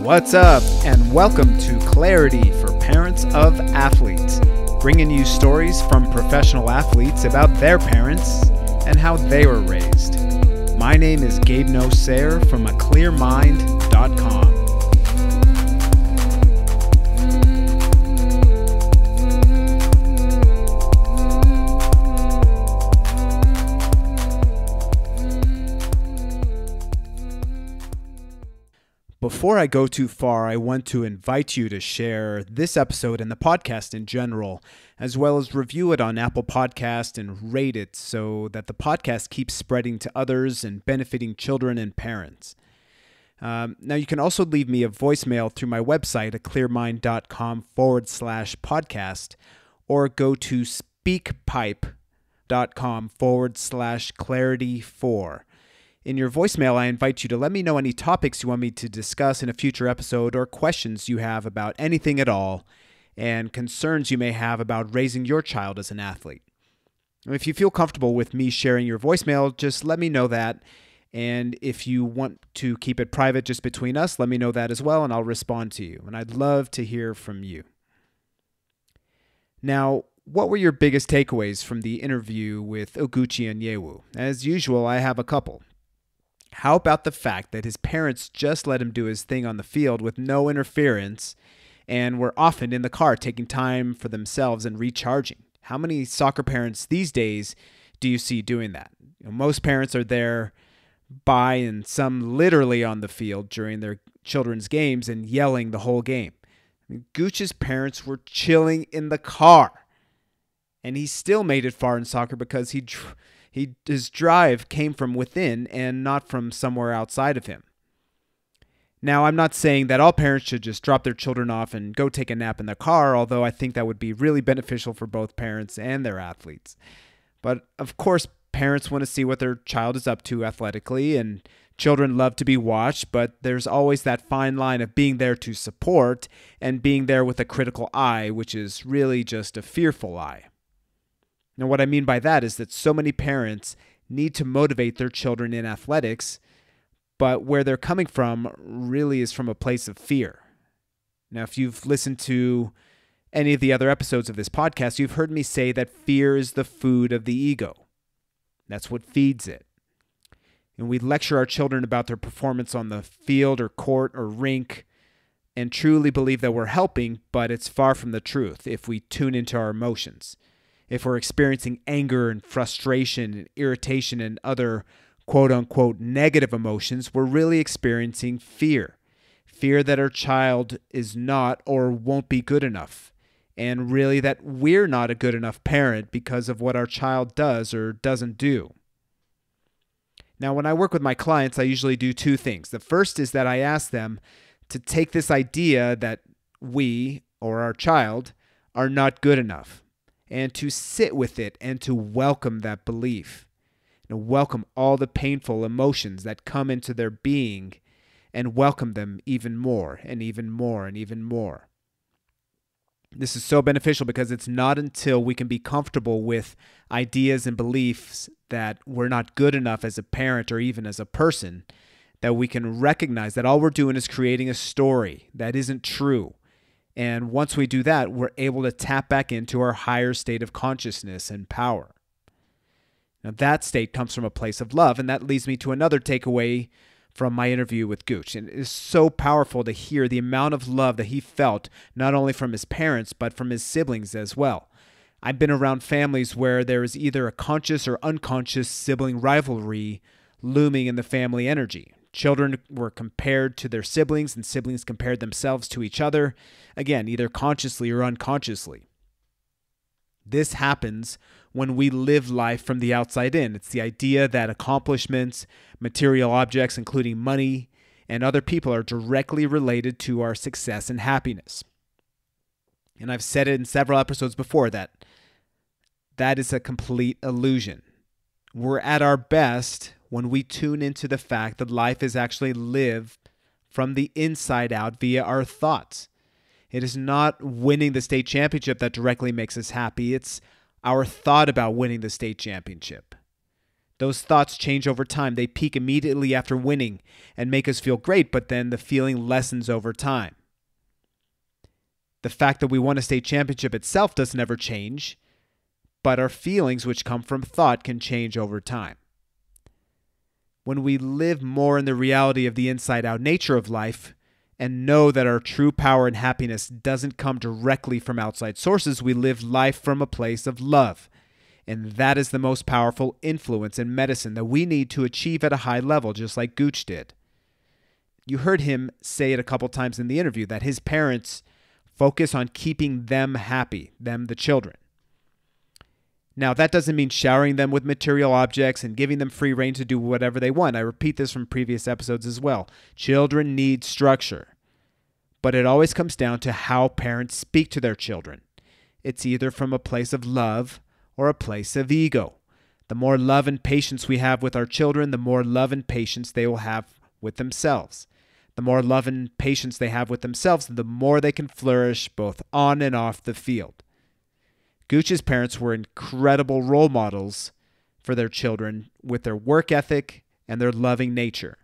What's up, and welcome to Clarity for Parents of Athletes, bringing you stories from professional athletes about their parents and how they were raised. My name is Gabe Nosseir from aclearmind.com. Before I go too far, I want to invite you to share this episode and the podcast in general, as well as review it on Apple Podcasts and rate it so that the podcast keeps spreading to others and benefiting children and parents. Now, you can also leave me a voicemail through my website at aclearmind.com/podcast, or go to speakpipe.com/clarity4. In your voicemail, I invite you to let me know any topics you want me to discuss in a future episode or questions you have about anything at all and concerns you may have about raising your child as an athlete. If you feel comfortable with me sharing your voicemail, just let me know that. And if you want to keep it private just between us, let me know that as well, and I'll respond to you. And I'd love to hear from you. Now, what were your biggest takeaways from the interview with Oguchi Onyewo? As usual, I have a couple. How about the fact that his parents just let him do his thing on the field with no interference and were often in the car taking time for themselves and recharging? How many soccer parents these days do you see doing that? You know, most parents are there by and some literally on the field during their children's games and yelling the whole game. I mean, Gooch's parents were chilling in the car, and he still made it far in soccer because his drive came from within and not from somewhere outside of him. Now, I'm not saying that all parents should just drop their children off and go take a nap in their car, although I think that would be really beneficial for both parents and their athletes. But, of course, parents want to see what their child is up to athletically, and children love to be watched, but there's always that fine line of being there to support and being there with a critical eye, which is really just a fearful eye. Now, what I mean by that is that so many parents need to motivate their children in athletics, but where they're coming from really is from a place of fear. Now, if you've listened to any of the other episodes of this podcast, you've heard me say that fear is the food of the ego. That's what feeds it. And we lecture our children about their performance on the field or court or rink and truly believe that we're helping, but it's far from the truth if we tune into our emotions. If we're experiencing anger and frustration and irritation and other quote-unquote negative emotions, we're really experiencing fear. Fear that our child is not or won't be good enough, and really that we're not a good enough parent because of what our child does or doesn't do. Now, when I work with my clients, I usually do two things. The first is that I ask them to take this idea that we or our child are not good enough, and to sit with it and to welcome that belief, and welcome all the painful emotions that come into their being, and welcome them even more and even more and even more. This is so beneficial because it's not until we can be comfortable with ideas and beliefs that we're not good enough as a parent or even as a person that we can recognize that all we're doing is creating a story that isn't true. And once we do that, we're able to tap back into our higher state of consciousness and power. Now, that state comes from a place of love, and that leads me to another takeaway from my interview with Gooch. And it is so powerful to hear the amount of love that he felt, not only from his parents, but from his siblings as well. I've been around families where there is either a conscious or unconscious sibling rivalry looming in the family energy. Children were compared to their siblings, and siblings compared themselves to each other, again, either consciously or unconsciously. This happens when we live life from the outside in. It's the idea that accomplishments, material objects, including money, and other people are directly related to our success and happiness. And I've said it in several episodes before that is a complete illusion. We're at our best when we tune into the fact that life is actually lived from the inside out via our thoughts. It is not winning the state championship that directly makes us happy. It's our thought about winning the state championship. Those thoughts change over time. They peak immediately after winning and make us feel great, but then the feeling lessens over time. The fact that we won a state championship itself doesn't ever change, but our feelings, which come from thought, can change over time. When we live more in the reality of the inside-out nature of life and know that our true power and happiness doesn't come directly from outside sources, we live life from a place of love. And that is the most powerful influence in medicine that we need to achieve at a high level, just like Gooch did. You heard him say it a couple times in the interview that his parents focus on keeping them happy, them, the children. Now, that doesn't mean showering them with material objects and giving them free rein to do whatever they want. I repeat this from previous episodes as well. Children need structure. But it always comes down to how parents speak to their children. It's either from a place of love or a place of ego. The more love and patience we have with our children, the more love and patience they will have with themselves. The more love and patience they have with themselves, the more they can flourish both on and off the field. Gooch's parents were incredible role models for their children with their work ethic and their loving nature.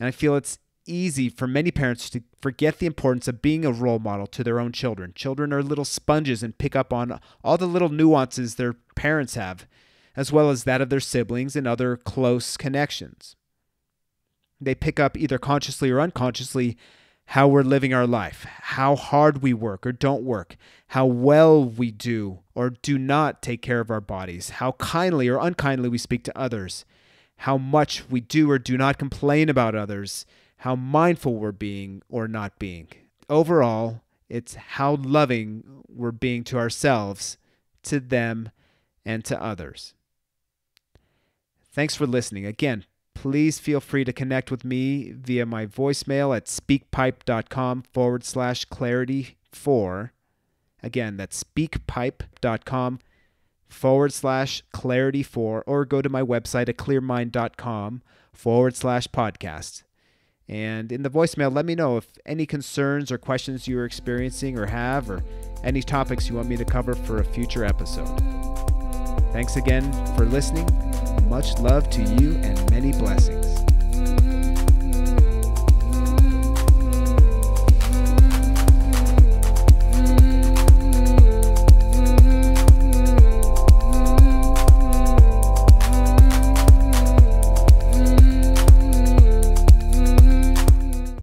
And I feel it's easy for many parents to forget the importance of being a role model to their own children. Children are little sponges and pick up on all the little nuances their parents have, as well as that of their siblings and other close connections. They pick up, either consciously or unconsciously, how we're living our life, how hard we work or don't work, how well we do or do not take care of our bodies, how kindly or unkindly we speak to others, how much we do or do not complain about others, how mindful we're being or not being. Overall, it's how loving we're being to ourselves, to them, and to others. Thanks for listening. Again, please feel free to connect with me via my voicemail at speakpipe.com/clarity4. Again, that's speakpipe.com/clarity4, or go to my website at aclearmind.com/podcast. And in the voicemail, let me know if any concerns or questions you're experiencing or have, or any topics you want me to cover for a future episode. Thanks again for listening. Much love to you and many blessings.